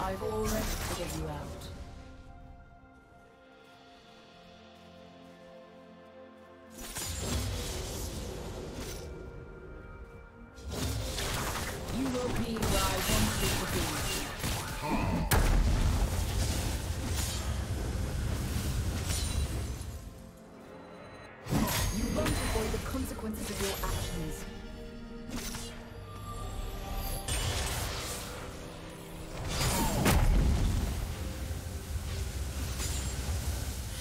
I've already figured you out.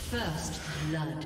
First blood.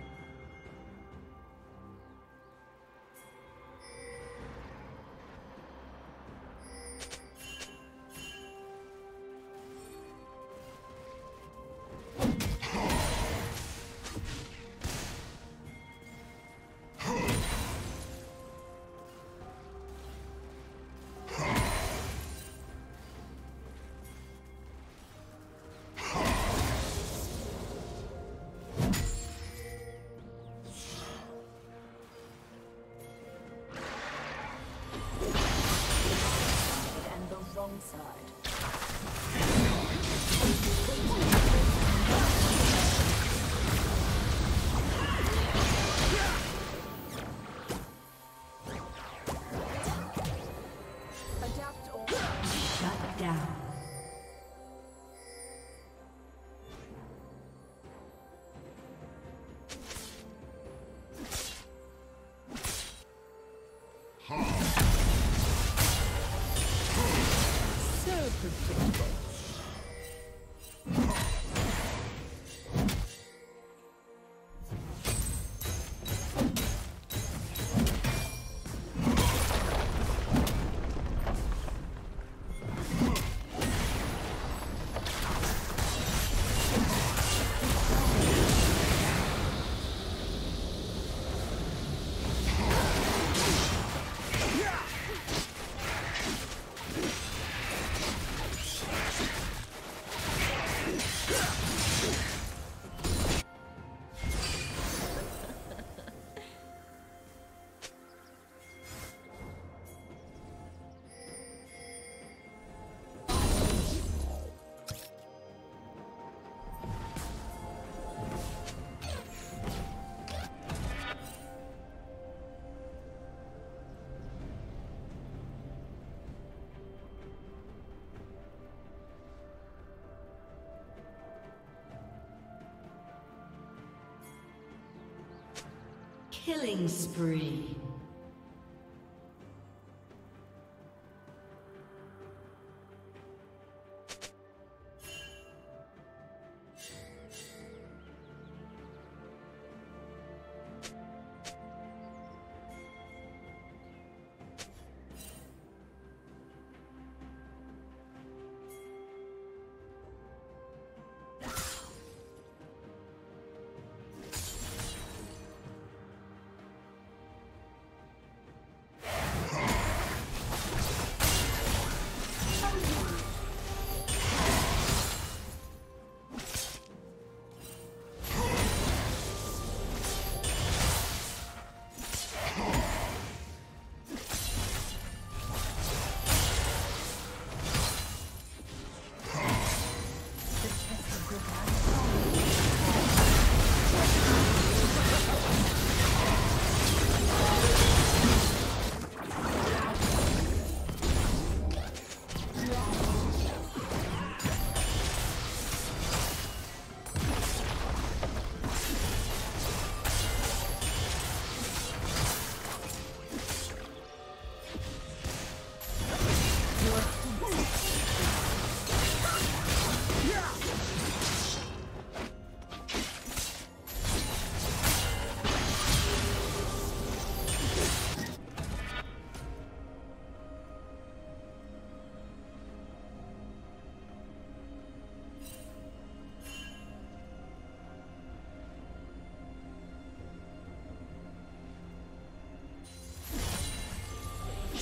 Killing spree.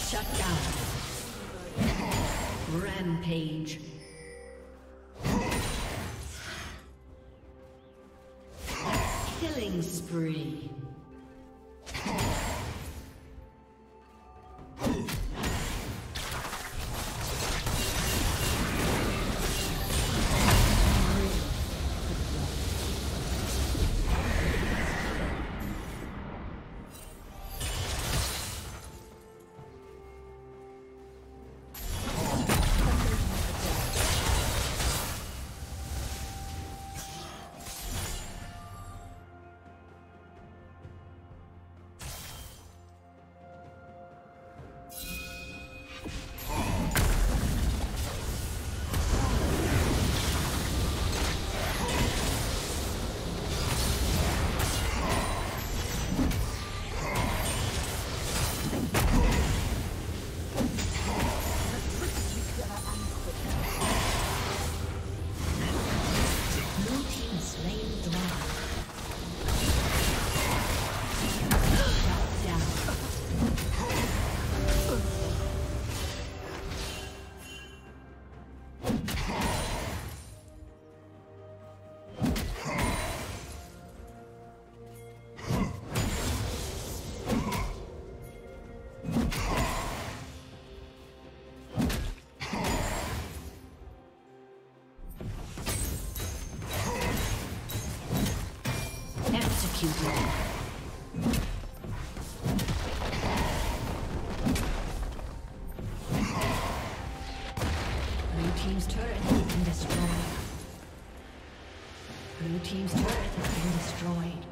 Shut down. Rampage. Killing spree. executed. Blue team's turret has been destroyed. Blue team's turret has been destroyed.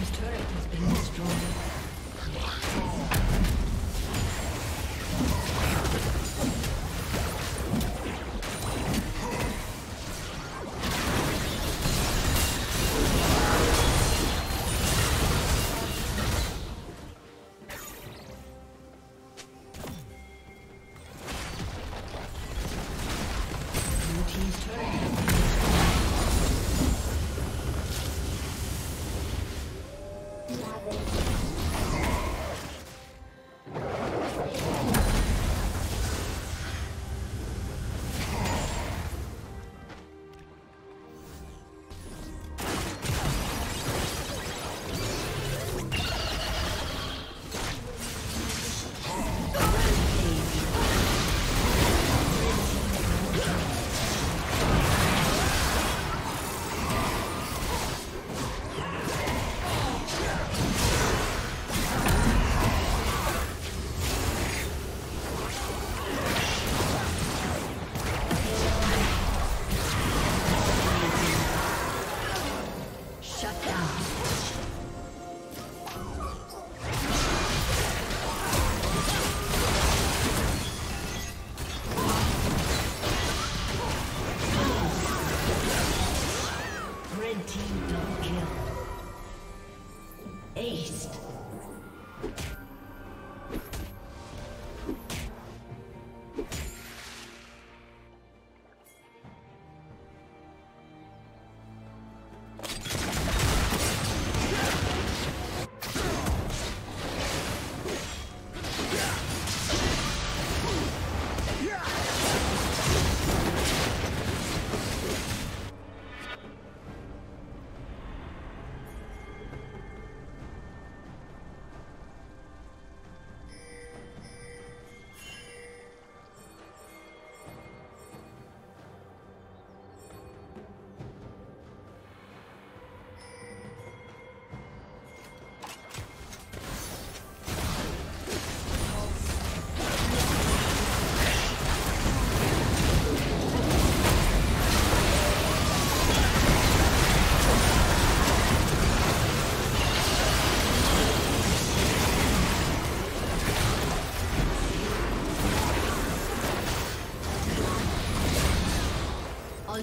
team's turret has been destroyed. Blue team's turret has been destroyed.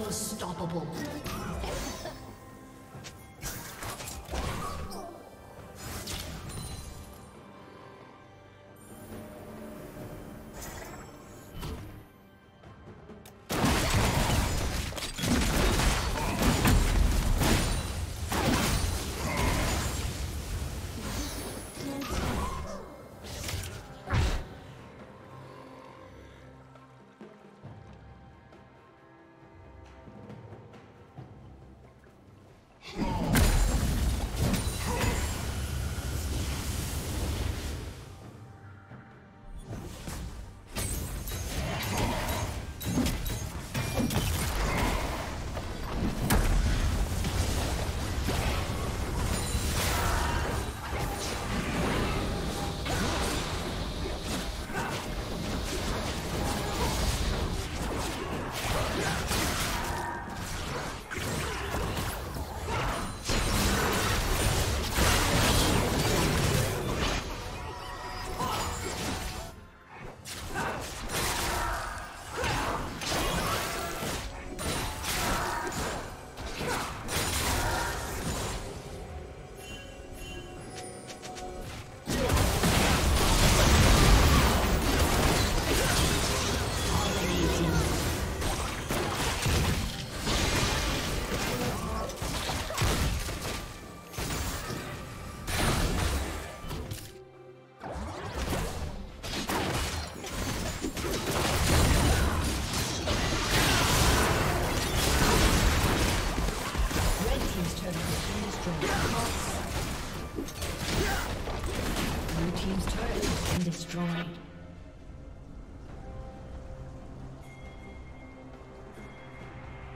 Unstoppable.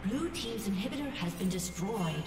Blue team's inhibitor has been destroyed.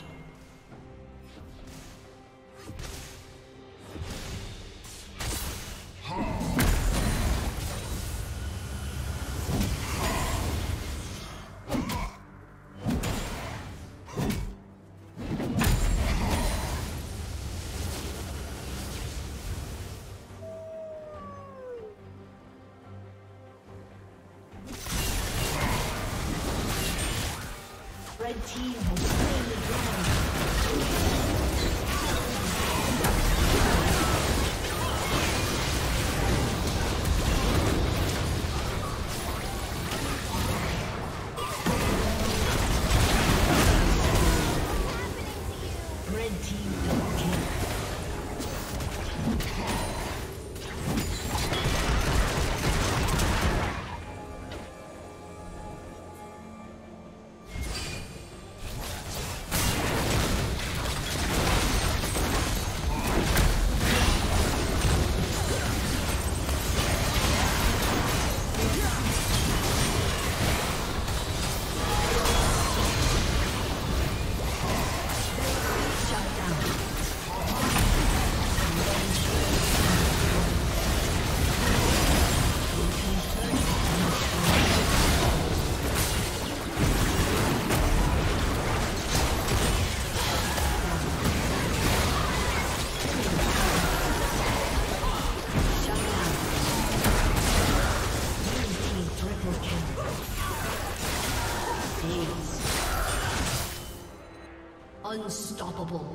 Unstoppable.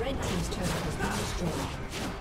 Red team's turret has been destroyed.